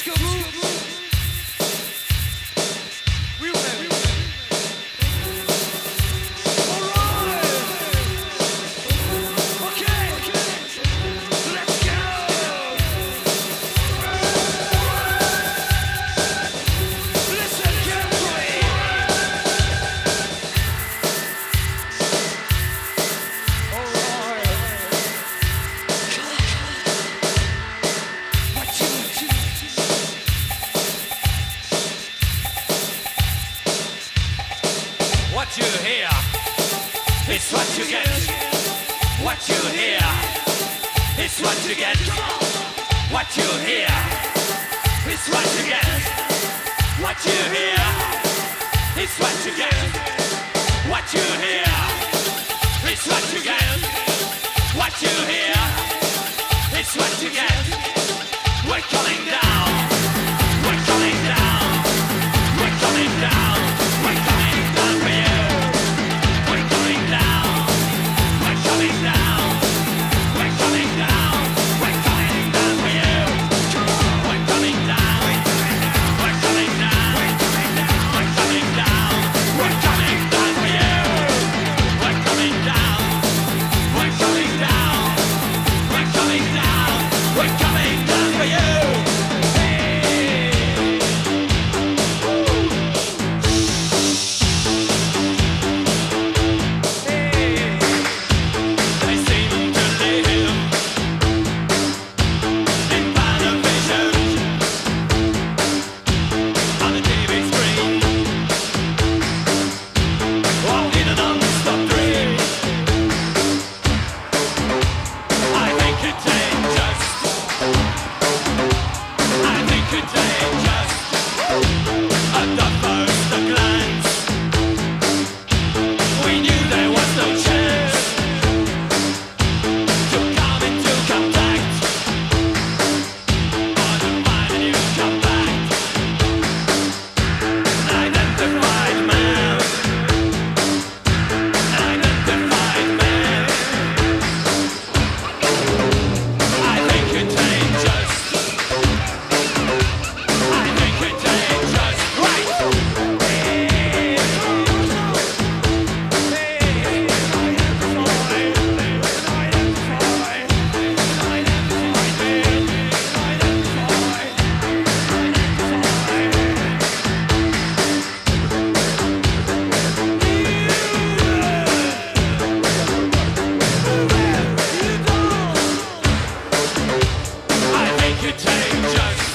What you hear, it's what you get. What you hear, it's what you get. What you hear, it's what you get. What you hear, it's what you get. What you hear, it's what you get. What you hear, it's what you get. We're coming down, we're coming down, we're coming down, we're coming down for you. Change us.